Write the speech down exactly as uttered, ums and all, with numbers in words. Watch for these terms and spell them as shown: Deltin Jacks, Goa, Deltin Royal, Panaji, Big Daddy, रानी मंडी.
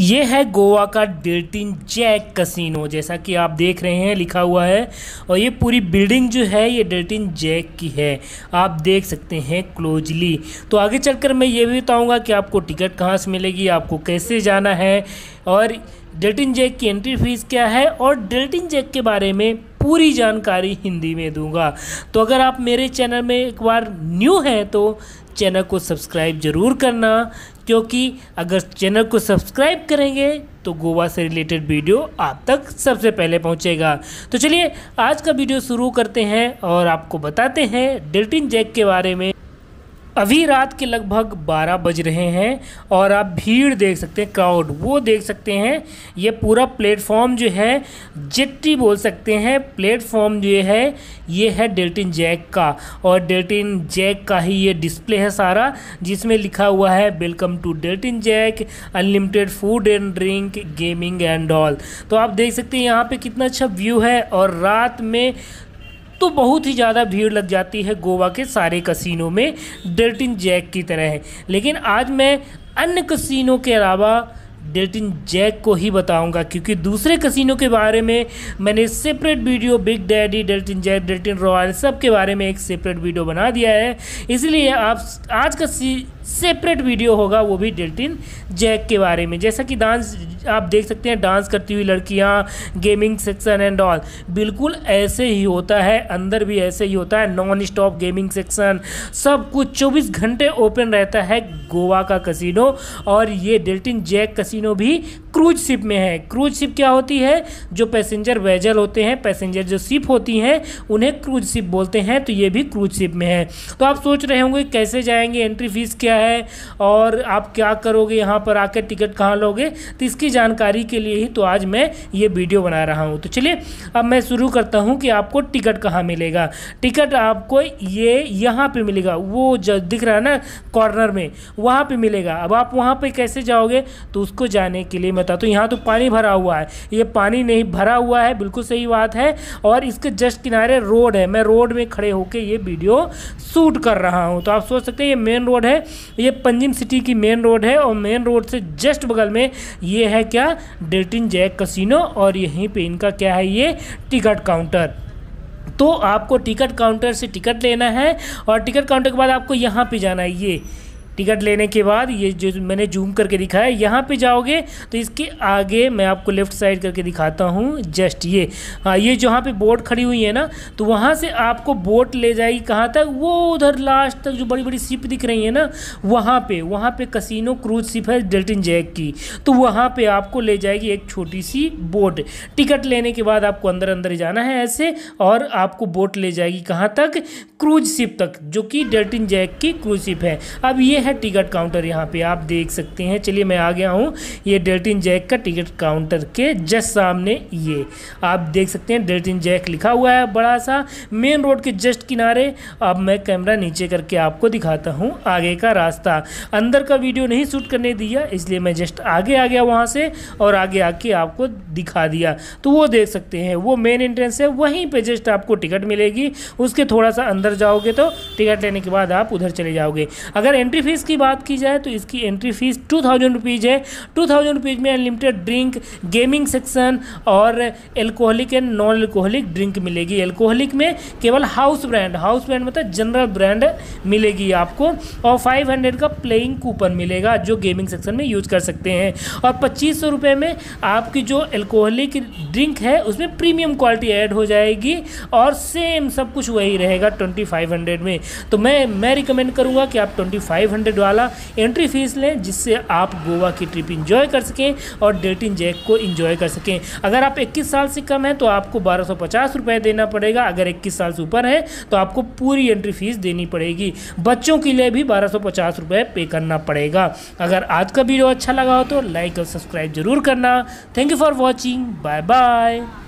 ये है गोवा का डेल्टिन जैक कसिनो, जैसा कि आप देख रहे हैं लिखा हुआ है। और ये पूरी बिल्डिंग जो है ये डेल्टिन जैक की है, आप देख सकते हैं क्लोजली। तो आगे चलकर मैं ये भी बताऊंगा कि आपको टिकट कहाँ से मिलेगी, आपको कैसे जाना है और डेल्टिन जैक की एंट्री फ़ीस क्या है, और डेल्टिन जैक के बारे में पूरी जानकारी हिंदी में दूंगा। तो अगर आप मेरे चैनल में एक बार न्यू हैं तो चैनल को सब्सक्राइब ज़रूर करना, क्योंकि अगर चैनल को सब्सक्राइब करेंगे तो गोवा से रिलेटेड वीडियो आप तक सबसे पहले पहुंचेगा। तो चलिए आज का वीडियो शुरू करते हैं और आपको बताते हैं डेल्टिन जैक के बारे में। अभी रात के लगभग बारह बज रहे हैं और आप भीड़ देख सकते हैं, क्राउड वो देख सकते हैं। ये पूरा प्लेटफॉर्म जो है, जेट्टी बोल सकते हैं, प्लेटफॉर्म जो है ये है डेल्टिन जैक का, और डेल्टिन जैक का ही ये डिस्प्ले है सारा, जिसमें लिखा हुआ है welcome to Deltin Jack, unlimited food and drink, gaming and all. तो आप देख सकते हैं यहाँ पर कितना अच्छा व्यू है। और रात में तो बहुत ही ज़्यादा भीड़ लग जाती है गोवा के सारे कसिनो में, डेल्टिन जैक की तरह है। लेकिन आज मैं अन्य कसिनो के अलावा डेल्टिन जैक को ही बताऊंगा, क्योंकि दूसरे कसिनो के बारे में मैंने separate video, big daddy, Deltin Jack, Deltin royal, सब के बारे में एक सेपरेट वीडियो बना दिया है। इसलिए आप आज का सेपरेट वीडियो होगा वो भी डेल्टिन जैक के बारे में। जैसा कि डांस आप देख सकते हैं, डांस करती हुई लड़कियां, गेमिंग सेक्शन एंड ऑल, बिल्कुल ऐसे ही होता है, अंदर भी ऐसे ही होता है। नॉन स्टॉप गेमिंग सेक्शन, सब कुछ चौबीस घंटे ओपन रहता है गोवा का कसिनो। और ये डेल्टिन जैक कसिनो भी क्रूज शिप में है। क्रूज शिप क्या होती है? जो पैसेंजर वेजल होते हैं, पैसेंजर जो शिप होती हैं उन्हें क्रूज शिप बोलते हैं। तो ये भी क्रूज शिप में है। तो आप सोच रहे होंगे कैसे जाएंगे, एंट्री फीस क्या है और आप क्या करोगे, यहाँ पर आकर टिकट कहाँ लोगे। तो इसकी जानकारी के लिए ही तो आज मैं ये वीडियो बना रहा हूँ। तो चलिए अब मैं शुरू करता हूँ कि आपको टिकट कहाँ मिलेगा। टिकट आपको ये यहाँ पे मिलेगा, वो जो दिख रहा है ना कॉर्नर में, वहाँ पे मिलेगा। अब आप वहाँ पे कैसे जाओगे, तो उसको जाने के लिए मैं बताता हूँ। यहाँ तो पानी भरा हुआ है, ये पानी नहीं भरा हुआ है, बिल्कुल सही बात है। और इसके जस्ट किनारे रोड है, मैं रोड में खड़े होकर ये वीडियो शूट कर रहा हूँ। तो आप सोच सकते हैं ये मेन रोड है, ये पंजिम सिटी की मेन रोड है, और मेन रोड से जस्ट बगल में ये है क्या, डेल्टिन जैक कसिनो। और यहीं पे इनका क्या है, ये टिकट काउंटर। तो आपको टिकट काउंटर से टिकट लेना है, और टिकट काउंटर के बाद आपको यहाँ पे जाना है। ये टिकट लेने के बाद ये जो मैंने जूम करके दिखाया है, यहाँ पे जाओगे तो इसके आगे मैं आपको लेफ़्ट साइड करके दिखाता हूँ, जस्ट ये, हाँ ये जहाँ पे बोट खड़ी हुई है ना, तो वहाँ से आपको बोट ले जाएगी कहाँ तक, वो उधर लास्ट तक जो बड़ी बड़ी शिप दिख रही है ना, वहाँ पे वहाँ पे कसिनो क्रूज शिप है डेल्टिन जैक की। तो वहाँ पर आपको ले जाएगी एक छोटी सी बोट। टिकट लेने के बाद आपको अंदर अंदर जाना है ऐसे, और आपको बोट ले जाएगी कहाँ तक, क्रूज शिप तक, जो कि डेल्टिन जैक की क्रूज शिप है। अब ये है टिकट काउंटर, यहाँ पे आप देख सकते हैं। चलिए मैं आ गया हूँ, ये डेल्टिन जैक का टिकट काउंटर के जस्ट सामने, ये आप देख सकते हैं डेल्टिन जैक लिखा हुआ है बड़ा सा, मेन रोड के जस्ट किनारे। अब मैं कैमरा नीचे करके आपको दिखाता हूँ आगे का रास्ता, अंदर का वीडियो नहीं शूट करने दिया, इसलिए मैं जस्ट आगे आ गया वहाँ से, और आगे आके आपको दिखा दिया। तो वो देख सकते हैं, वो मेन एंट्रेंस है, वहीं पर जस्ट आपको टिकट मिलेगी। उसके थोड़ा सा अंदर जाओगे तो टिकट लेने के बाद आप उधर चले जाओगे। अगर एंट्री फीस की बात की जाए तो इसकी entry fees two thousand rupees है। टू थाउजेंड रुपीज़ में अनलिमिटेड ड्रिंक, गेमिंग सेक्शन और alcoholic and non alcoholic drink मिलेगी। एल्कोहलिक में केवल हाउस ब्रांड, हाउस ब्रांड मतलब जनरल ब्रांड मिलेगी आपको। और फाइव हंड्रेड का प्लेइंग कूपन मिलेगा जो गेमिंग सेक्शन में यूज कर सकते हैं। और पच्चीस सौ रुपये में आपकी जो एल्कोहलिक ड्रिंक है उसमें प्रीमियम क्वालिटी ऐड हो जाएगी, और सेम सब कुछ वही रहेगा ट्वेंटी फाइव हंड्रेड में। तो मैं मैं रिकमेंड करूँगा कि आप ट्वेंटी फाइव हंड्रेड वाला एंट्री फीस लें, जिससे आप गोवा की ट्रिप इंजॉय कर सकें और डेल्टिन जैक को इंजॉय कर सकें। अगर आप इक्कीस साल से कम हैं तो आपको बारह सौ पचास रुपये देना पड़ेगा, अगर इक्कीस साल से ऊपर है तो आपको पूरी एंट्री फीस देनी पड़ेगी। बच्चों के लिए भी बारह सौ पचास रुपये पे करना पड़ेगा। अगर आज का वीडियो अच्छा लगा हो तो लाइक और सब्सक्राइब जरूर करना। Thank you for watching, bye bye.